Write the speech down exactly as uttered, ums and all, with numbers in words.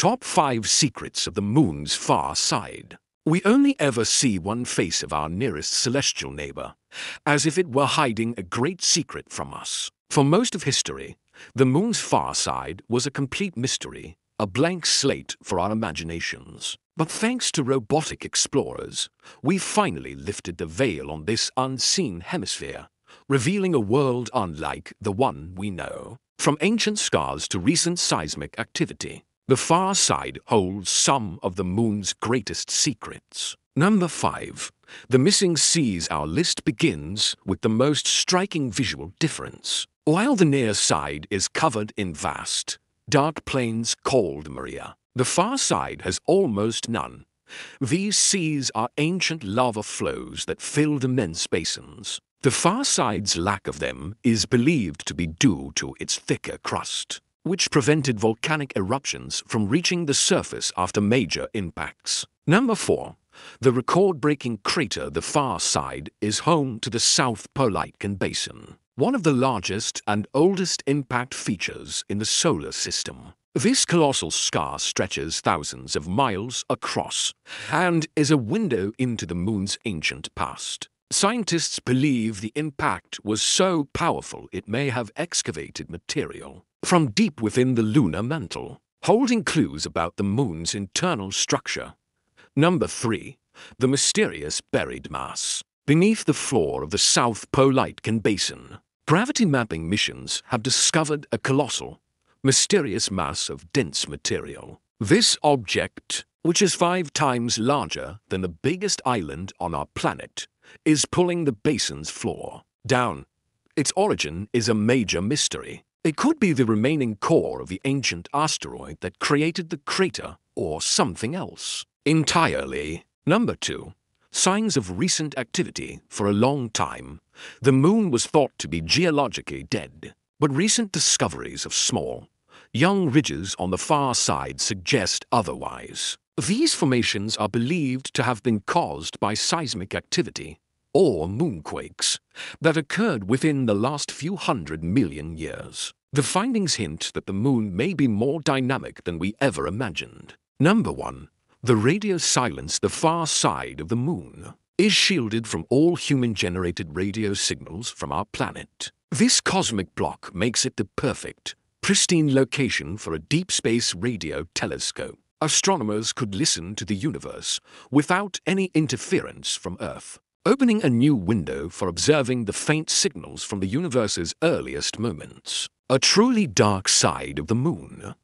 Top five secrets of the Moon's far side. We only ever see one face of our nearest celestial neighbor, as if it were hiding a great secret from us. For most of history, the Moon's far side was a complete mystery, a blank slate for our imaginations. But thanks to robotic explorers, we finally lifted the veil on this unseen hemisphere, revealing a world unlike the one we know. From ancient scars to recent seismic activity, the far side holds some of the Moon's greatest secrets. Number five. The missing seas. Our list begins with the most striking visual difference. While the near side is covered in vast, dark plains called Maria, the far side has almost none. These seas are ancient lava flows that filled immense basins. The far side's lack of them is believed to be due to its thicker crust, which prevented volcanic eruptions from reaching the surface after major impacts. Number four. The record-breaking crater. The far side is home to the South Pole-Aitken Basin, one of the largest and oldest impact features in the solar system. This colossal scar stretches thousands of miles across and is a window into the Moon's ancient past. Scientists believe the impact was so powerful it may have excavated material from deep within the lunar mantle, holding clues about the Moon's internal structure. Number three. The mysterious buried mass. Beneath the floor of the South Pole-Aitken Basin, gravity mapping missions have discovered a colossal, mysterious mass of dense material. This object, which is five times larger than the biggest island on our planet, is pulling the basin's floor down. Its origin is a major mystery. It could be the remaining core of the ancient asteroid that created the crater, or something else entirely. Number two. Signs of recent activity. For a long time, the Moon was thought to be geologically dead, but recent discoveries of small, young ridges on the far side suggest otherwise. These formations are believed to have been caused by seismic activity, or moonquakes, that occurred within the last few hundred million years. The findings hint that the Moon may be more dynamic than we ever imagined. Number one. The radio silence. The far side of the Moon is shielded from all human-generated radio signals from our planet. This cosmic block makes it the perfect, pristine location for a deep space radio telescope. Astronomers could listen to the universe without any interference from Earth, opening a new window for observing the faint signals from the universe's earliest moments. A truly dark side of the Moon.